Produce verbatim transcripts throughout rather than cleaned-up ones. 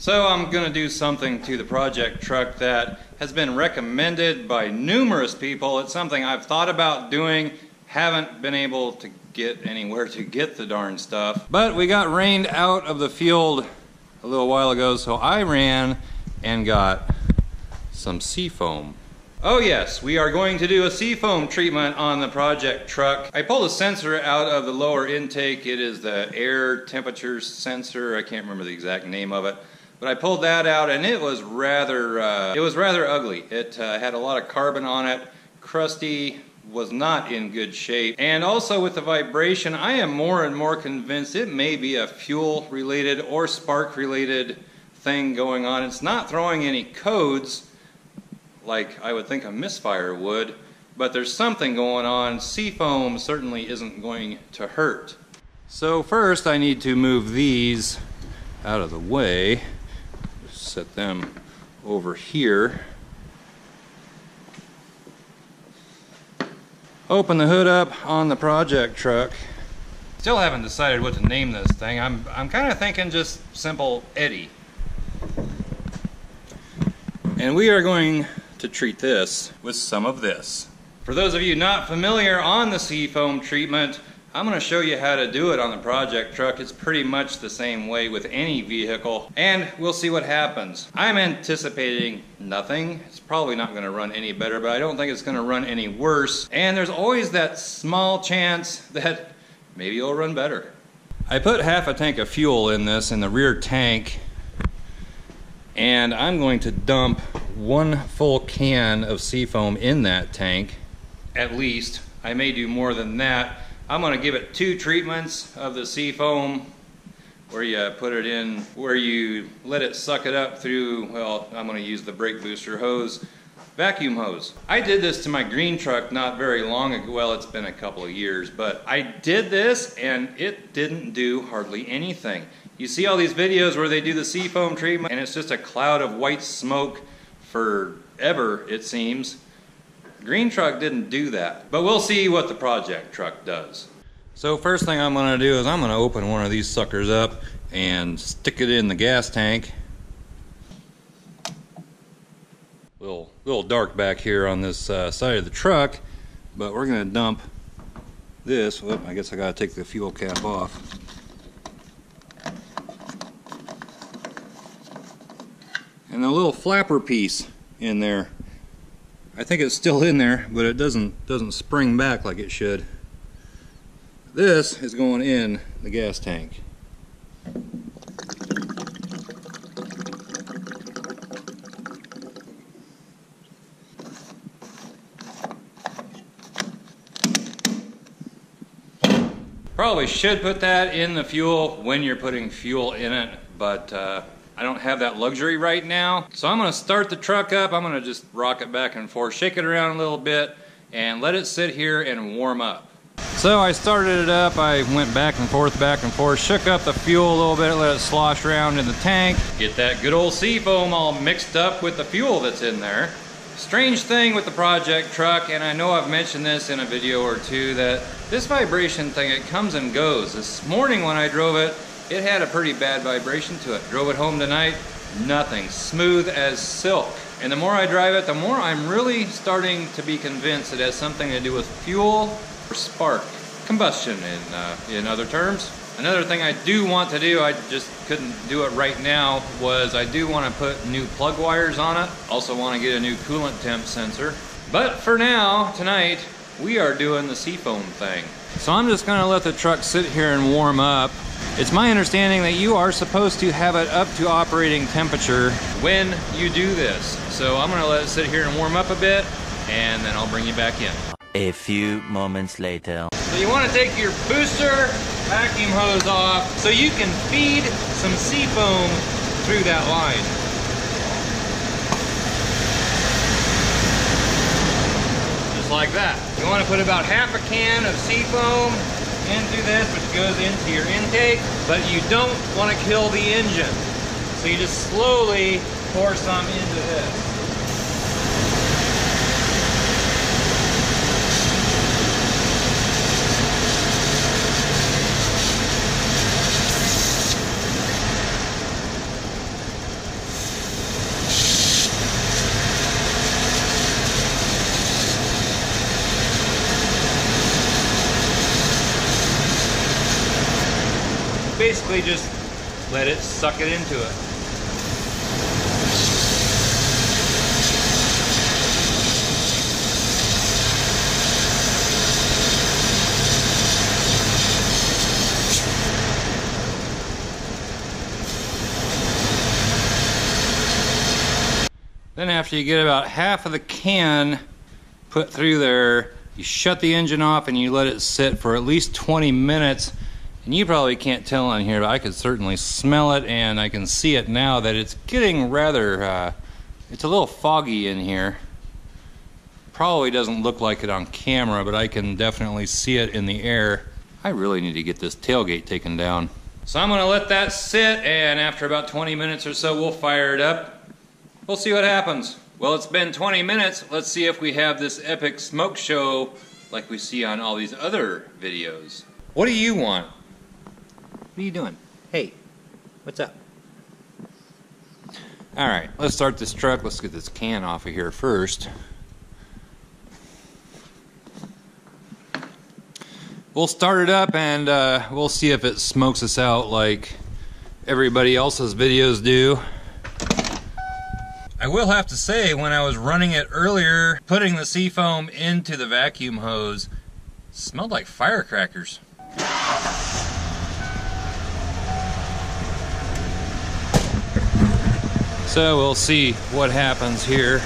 So I'm going to do something to the project truck that has been recommended by numerous people. It's something I've thought about doing, haven't been able to get anywhere to get the darn stuff. But we got rained out of the field a little while ago, so I ran and got some sea foam. Oh yes, we are going to do a sea foam treatment on the project truck. I pulled a sensor out of the lower intake. It is the air temperature sensor. I can't remember the exact name of it, but I pulled that out, and it was rather uh, it was rather ugly. It uh, had a lot of carbon on it, crusty, was not in good shape. And also with the vibration, I am more and more convinced it may be a fuel related or spark related thing going on. It's not throwing any codes like I would think a misfire would, but there's something going on. Sea foam certainly isn't going to hurt. So first I need to move these out of the way. Set them over here. Open the hood up on the project truck. Still haven't decided what to name this thing. I'm, I'm kind of thinking just simple Eddie. And we are going to treat this with some of this. For those of you not familiar on the sea foam treatment, I'm going to show you how to do it on the project truck. It's pretty much the same way with any vehicle, and we'll see what happens. I'm anticipating nothing. It's probably not going to run any better, but I don't think it's going to run any worse. And there's always that small chance that maybe it'll run better. I put half a tank of fuel in this in the rear tank, and I'm going to dump one full can of sea foam in that tank, at least. I may do more than that. I'm going to give it two treatments of the sea foam, where you put it in, where you let it suck it up through, well, I'm going to use the brake booster hose, vacuum hose. I did this to my green truck not very long ago. Well, it's been a couple of years, but I did this and it didn't do hardly anything. You see all these videos where they do the sea foam treatment and it's just a cloud of white smoke forever, it seems. Green truck didn't do that, but we'll see what the project truck does. So first thing I'm gonna do is I'm gonna open one of these suckers up and stick it in the gas tank. Little, little dark back here on this uh, side of the truck, but we're gonna dump this. Whoop, I guess I gotta take the fuel cap off. And a little flapper piece in there. I think it's still in there, but it doesn't doesn't spring back like it should. This is going in the gas tank. Probably should put that in the fuel when you're putting fuel in it, but uh, I don't have that luxury right now. So I'm gonna start the truck up. I'm gonna just rock it back and forth, shake it around a little bit, and let it sit here and warm up. So I started it up. I went back and forth, back and forth, shook up the fuel a little bit, let it slosh around in the tank. Get that good old sea foam all mixed up with the fuel that's in there. Strange thing with the project truck, and I know I've mentioned this in a video or two, that this vibration thing, it comes and goes. This morning when I drove it, it had a pretty bad vibration to it. Drove it home tonight, nothing. Smooth as silk. And the more I drive it, the more I'm really starting to be convinced it has something to do with fuel or spark. Combustion in, uh, in other terms. Another thing I do want to do, I just couldn't do it right now, was I do want to put new plug wires on it. Also want to get a new coolant temp sensor. But for now, tonight, we are doing the sea foam thing. So I'm just gonna let the truck sit here and warm up. It's my understanding that you are supposed to have it up to operating temperature when you do this. So I'm gonna let it sit here and warm up a bit, and then I'll bring you back in. A few moments later. So you wanna take your booster vacuum hose off so you can feed some sea foam through that line. Just like that. You wanna put about half a can of sea foam into this, which goes into your intake, but you don't want to kill the engine. So you just slowly pour some into this. basically just let it suck it into it. Then after you get about half of the can put through there, you shut the engine off and you let it sit for at least twenty minutes. And you probably can't tell on here, but I could certainly smell it, and I can see it now that it's getting rather, uh, it's a little foggy in here. Probably doesn't look like it on camera, but I can definitely see it in the air. I really need to get this tailgate taken down. So I'm gonna let that sit, and after about twenty minutes or so, we'll fire it up. We'll see what happens. Well, it's been twenty minutes. Let's see if we have this epic smoke show like we see on all these other videos. What do you want? What are you doing? Hey, what's up? All right, let's start this truck. Let's get this can off of here first. We'll start it up and uh, we'll see if it smokes us out like everybody else's videos do. I will have to say, when I was running it earlier, putting the Sea Foam into the vacuum hose, it smelled like firecrackers. So we'll see what happens here.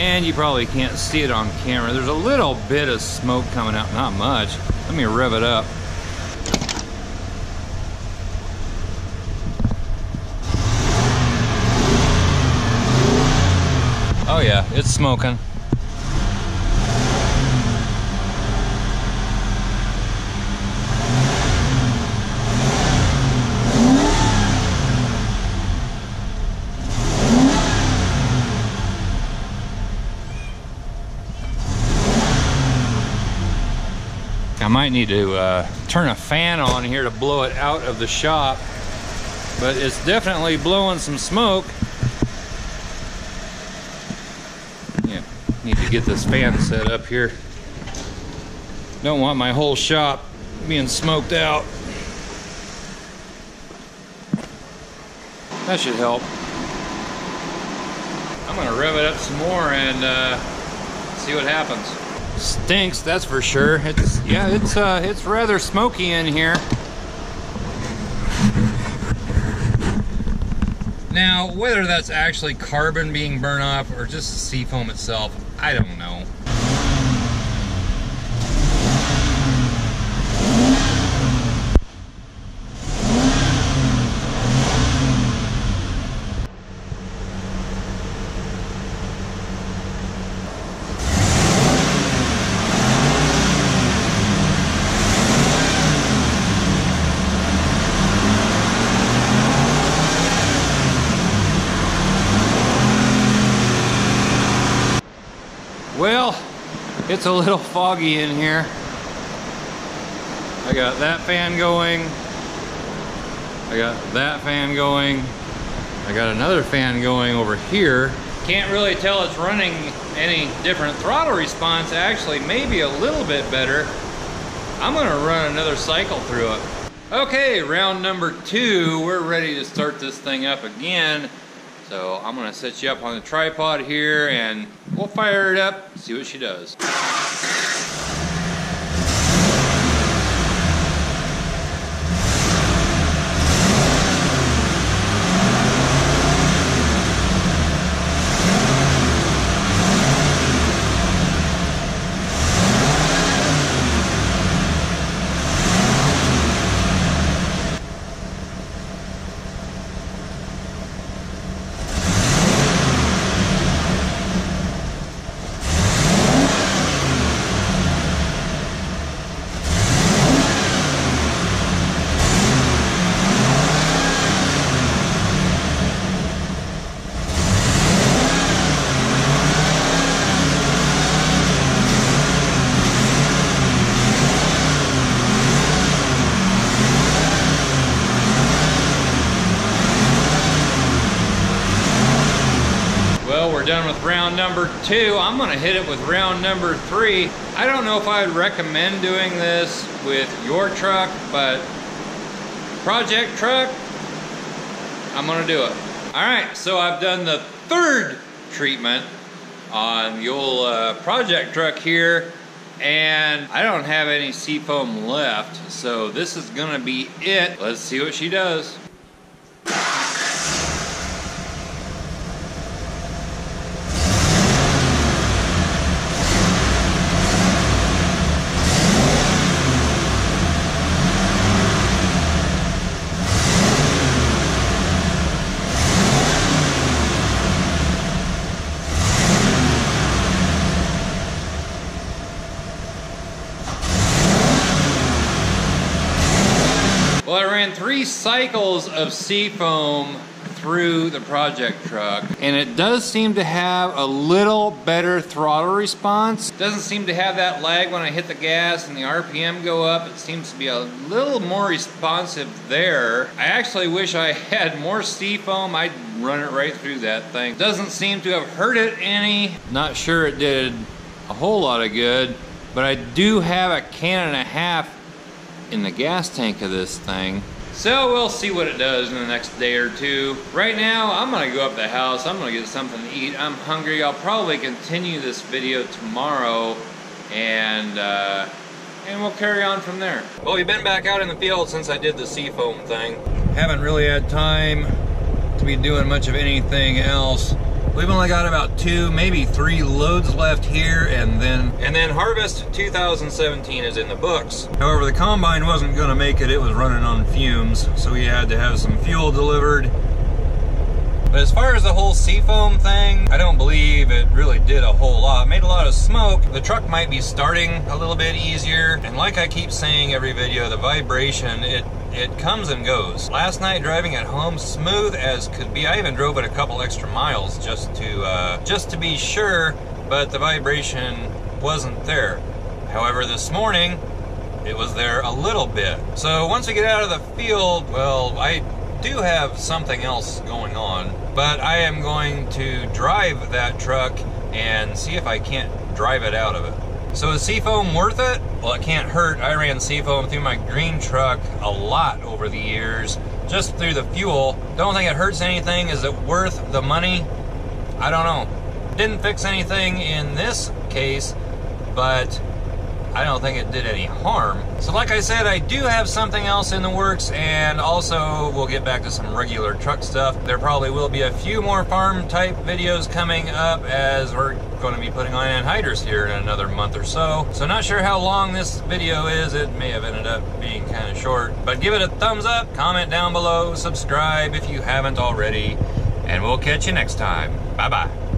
And you probably can't see it on camera. There's a little bit of smoke coming out, not much. Let me rev it up. Oh yeah, it's smoking. I might need to uh, turn a fan on here to blow it out of the shop, but it's definitely blowing some smoke. Need to get this fan set up here. Don't want my whole shop being smoked out. That should help. I'm gonna rev it up some more and uh, see what happens. Stinks, that's for sure. It's yeah, it's uh, it's rather smoky in here. Now, whether that's actually carbon being burned off or just the sea foam itself, I don't know. Well, it's a little foggy in here. I got that fan going. I got that fan going. I got another fan going over here. Can't really tell it's running any different. Throttle response actually maybe a little bit better. I'm gonna run another cycle through it. Okay, round number two. We're ready to start this thing up again. So I'm gonna set you up on the tripod here and we'll fire it up, see what she does. done with round number two. I'm gonna hit it with round number three. I don't know if I would recommend doing this with your truck, but project truck, I'm gonna do it. All right, so I've done the third treatment on the old uh, project truck here, and I don't have any sea foam left, so this is gonna be it. Let's see what she does. Well, I ran three cycles of sea foam through the project truck, and it does seem to have a little better throttle response. Doesn't seem to have that lag when I hit the gas and the R P M go up. It seems to be a little more responsive there. I actually wish I had more sea foam. I'd run it right through that thing. Doesn't seem to have hurt it any. Not sure it did a whole lot of good, but I do have a can and a half in the gas tank of this thing. So we'll see what it does in the next day or two. Right now, I'm gonna go up to the house. I'm gonna get something to eat. I'm hungry. I'll probably continue this video tomorrow, and uh, and we'll carry on from there. Well, we've been back out in the field since I did the sea foam thing. Haven't really had time to be doing much of anything else. We've only got about two, maybe three loads left here, and then and then harvest two thousand seventeen is in the books. However, the combine wasn't gonna make it. It was running on fumes, so we had to have some fuel delivered. But as far as the whole sea foam thing, I don't believe it really did a whole lot. Made a lot of smoke. The truck might be starting a little bit easier, and like I keep saying every video, the vibration, it It comes and goes. Last night driving at home, smooth as could be. I even drove it a couple extra miles just to uh, just to be sure, but the vibration wasn't there. However, this morning, it was there a little bit. So once we get out of the field, well, I do have something else going on, but I am going to drive that truck and see if I can't drive it out of it. So is sea foam worth it? Well, it can't hurt. I ran sea foam through my green truck a lot over the years, just through the fuel. Don't think it hurts anything. Is it worth the money? I don't know. Didn't fix anything in this case, but I don't think it did any harm. So like I said, I do have something else in the works, and also we'll get back to some regular truck stuff. There probably will be a few more farm type videos coming up, as we're going to be putting on anhydrous here in another month or so. So not sure how long this video is. It may have ended up being kind of short, but give it a thumbs up, comment down below, subscribe if you haven't already, and we'll catch you next time. Bye-bye.